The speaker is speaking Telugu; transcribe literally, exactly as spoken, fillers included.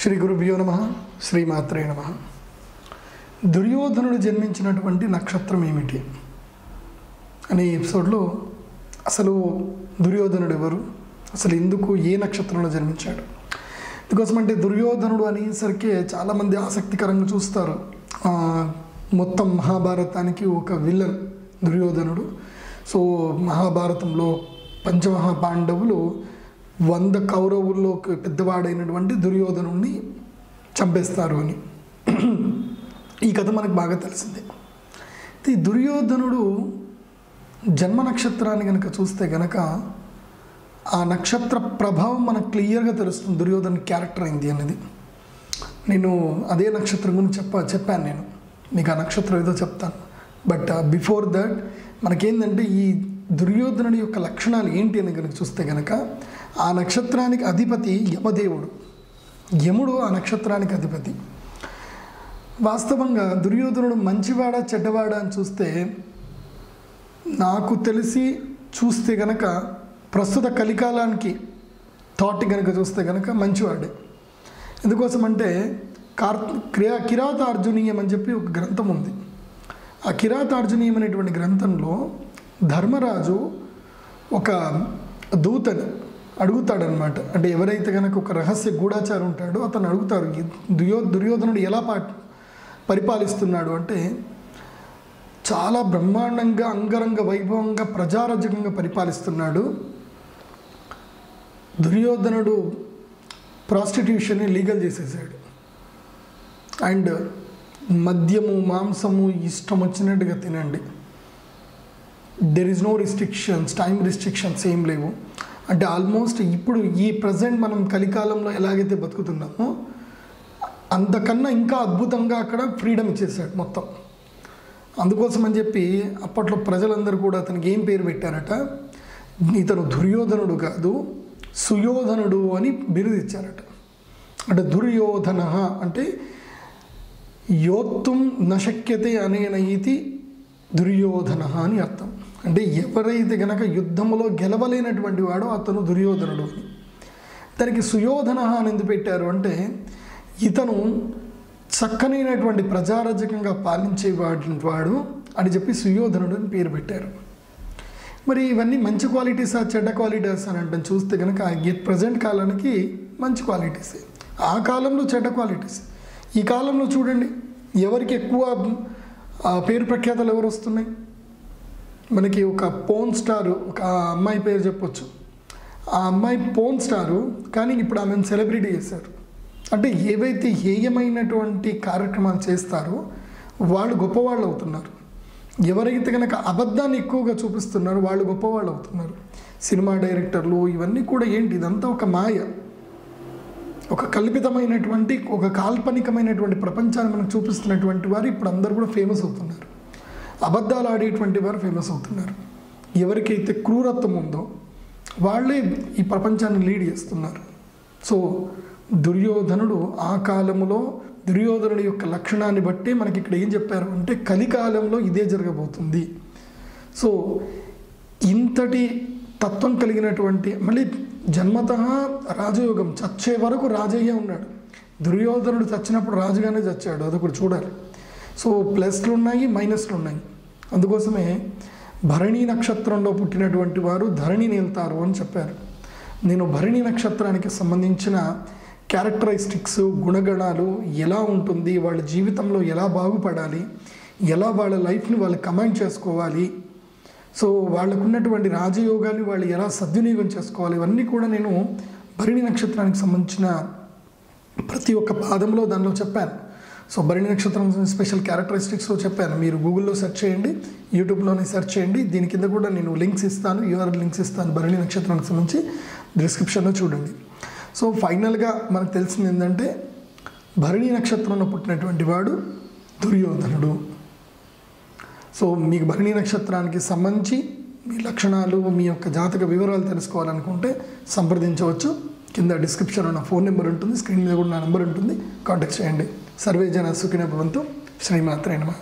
Shri Guru Bhyo Namaha, Shri Matre Nama. Duryodhanudu జన్మించినటువంటి నక్షత్రం ఏమిటి అనే ఎపిసోడ్లో అసలు దుర్యోధనుడు ఎవరు, అసలు ఎందుకు ఏ నక్షత్రంలో జన్మించాడు? బికాజ్ అంటే దుర్యోధనుడు అనేసరికి చాలామంది ఆసక్తికరంగా చూస్తారు. మొత్తం మహాభారతానికి ఒక విలన్ దుర్యోధనుడు. సో మహాభారతంలో పంచమహ పాండవులు వంద కౌరవుల్లో పెద్దవాడైనటువంటి దుర్యోధనుడిని చంపేస్తారు అని ఈ కథ మనకు బాగా తెలిసిందే. ఈ దుర్యోధనుడు జన్మ నక్షత్రాన్ని కనుక చూస్తే కనుక ఆ నక్షత్ర ప్రభావం మనకు క్లియర్గా తెలుస్తుంది. దుర్యోధన క్యారెక్టర్ అయింది అనేది నేను అదే నక్షత్రం గురించి చెప్ప చెప్పాను నేను మీకు ఆ నక్షత్రం ఏదో చెప్తాను. బట్ బిఫోర్ దట్ మనకేంటంటే ఈ దుర్యోధనుడి యొక్క లక్షణాలు ఏంటి అని కనుక చూస్తే కనుక ఆ నక్షత్రానికి అధిపతి యమదేవుడు, యముడు ఆ నక్షత్రానికి అధిపతి. వాస్తవంగా దుర్యోధనుడు మంచివాడా చెడ్డవాడా అని చూస్తే నాకు తెలిసి చూస్తే కనుక ప్రస్తుత కలికాలానికి థాట్ కనుక చూస్తే కనుక మంచివాడే. ఎందుకోసం అంటే కార్ క్రియా కిరాతార్జునీయం అని చెప్పి ఒక గ్రంథం ఉంది. ఆ కిరాతార్జునీయం అనేటువంటి గ్రంథంలో ధర్మరాజు ఒక దూతని అడుగుతాడనమాట. అంటే ఎవరైతే కనుక ఒక రహస్య గూఢాచారం ఉంటాడో అతను అడుగుతారు దుర్యో దుర్యోధనుడు ఎలా పా పరిపాలిస్తున్నాడు అంటే చాలా బ్రహ్మాండంగా అంగరంగ వైభవంగా ప్రజారాజ్యంగా పరిపాలిస్తున్నాడు. దుర్యోధనుడు ప్రాస్టిట్యూషన్ని లీగల్ చేసేసాడు అండ్ మద్యము మాంసము ఇష్టం వచ్చినట్టుగా తినండి, there is no restrictions, time restrictions ఏం లేవు. అంటే ఆల్మోస్ట్ ఇప్పుడు ఈ ప్రజెంట్ మనం కలికాలంలో ఎలాగైతే బతుకుతున్నామో అంతకన్నా ఇంకా అద్భుతంగా అక్కడ ఫ్రీడమ్ ఇచ్చేసాడు మొత్తం. అందుకోసం అని చెప్పి అప్పట్లో ప్రజలందరూ కూడా అతనికి ఏం పేరు పెట్టారట, ఇతను దుర్యోధనుడు కాదు సుయోధనుడు అని బిరుదిచ్చారట. అంటే దుర్యోధన అంటే యోత్తుం నశక్యతే అనేన ఇది దుర్యోధన అని అర్థం. అంటే ఎవరైతే గనక యుద్ధంలో గెలవలేనటువంటి వాడో అతను దుర్యోధనుడు అని. దానికి సుయోధన అని ఎందుకు పెట్టారు అంటే ఇతను చక్కనైనటువంటి ప్రజారాజ్యకంగా పాలించేవాడి వాడు అని చెప్పి సుయోధనుడు అని పేరు పెట్టారు. మరి ఇవన్నీ మంచి క్వాలిటీస్ ఆ చెడ్డ క్వాలిటీస్ అని అంటే చూస్తే కనుక ప్రజెంట్ కాలానికి మంచి క్వాలిటీస్, ఆ కాలంలో చెడ్డ క్వాలిటీస్. ఈ కాలంలో చూడండి ఎవరికి ఎక్కువ పేరు ప్రఖ్యాతలు ఎవరు వస్తున్నాయి మనకి. ఒక పోన్ స్టారు ఒక అమ్మాయి పేరు చెప్పొచ్చు, ఆ అమ్మాయి పోన్ స్టారు కానీ ఇప్పుడు ఆమెను సెలబ్రిటీ చేశారు. అంటే ఏవైతే హేయమైనటువంటి కార్యక్రమాలు చేస్తారో వాళ్ళు గొప్పవాళ్ళు అవుతున్నారు. ఎవరైతే కనుక అబద్ధాన్ని ఎక్కువగా చూపిస్తున్నారో వాళ్ళు గొప్పవాళ్ళు అవుతున్నారు. సినిమా డైరెక్టర్లు ఇవన్నీ కూడా ఏంటి, ఇదంతా ఒక మాయ, ఒక కల్పితమైనటువంటి ఒక కాల్పనికమైనటువంటి ప్రపంచాన్ని మనకు చూపిస్తున్నటువంటి వారు ఇప్పుడు అందరూ కూడా ఫేమస్ అవుతున్నారు. అబద్ధాలు ఆడేటువంటి వారు ఫేమస్ అవుతున్నారు. ఎవరికైతే క్రూరత్వం ఉందో వాళ్ళే ఈ ప్రపంచాన్ని లీడ్ చేస్తున్నారు. సో దుర్యోధనుడు ఆ కాలంలో దుర్యోధనుడి యొక్క లక్షణాన్ని బట్టి మనకి ఇక్కడ ఏం చెప్పారు అంటే కలికాలంలో ఇదే జరగబోతుంది. సో ఇంతటి తత్వం కలిగినటువంటి, మళ్ళీ జన్మతః రాజయోగం, చచ్చే వరకు రాజయ్య ఉన్నాడు. దుర్యోధనుడు చచ్చినప్పుడు రాజుగానే చచ్చాడు, అదొకటి చూడాలి. సో ప్లస్లు ఉన్నాయి మైనస్లు ఉన్నాయి. అందుకోసమే భరణి నక్షత్రంలో పుట్టినటువంటి వారు ధరణిని వెళ్తారు అని చెప్పారు. నేను భరణి నక్షత్రానికి సంబంధించిన క్యారెక్టరిస్టిక్స్ గుణగణాలు ఎలా ఉంటుంది, వాళ్ళ జీవితంలో ఎలా బాగుపడాలి, ఎలా వాళ్ళ లైఫ్ని వాళ్ళు కమాండ్ చేసుకోవాలి, సో వాళ్ళకు ఉన్నటువంటి రాజయోగాన్ని వాళ్ళు ఎలా సద్వినియోగం చేసుకోవాలి, ఇవన్నీ కూడా నేను భరణి నక్షత్రానికి సంబంధించిన ప్రతి ఒక్క పాదంలో దానిలో చెప్పాను. సో భరణి నక్షత్రం స్పెషల్ క్యారెక్టరిస్టిక్స్లో చెప్పాను. మీరు గూగుల్లో సెర్చ్ చేయండి, యూట్యూబ్లోనే సెర్చ్ చేయండి. దీని కింద కూడా నేను లింక్స్ ఇస్తాను, యూఆర్ఎల్ లింక్స్ ఇస్తాను భరణి నక్షత్రానికి సంబంధించి, డిస్క్రిప్షన్లో చూడండి. సో ఫైనల్గా మనకు తెలిసింది ఏంటంటే భరణి నక్షత్రంలో పుట్టినటువంటి వాడు దుర్యోధనుడు. సో మీకు భరణి నక్షత్రానికి సంబంధించి మీ లక్షణాలు మీ యొక్క జాతక వివరాలు తెలుసుకోవాలనుకుంటే సంప్రదించవచ్చు. కింద డిస్క్రిప్షన్లో నా ఫోన్ నెంబర్ ఉంటుంది, స్క్రీన్ మీద కూడా నా నెంబర్ ఉంటుంది, కాంటాక్ట్ చేయండి. సర్వేజన సుఖిన భవంతు, శ్రీ మాత్రే నమః.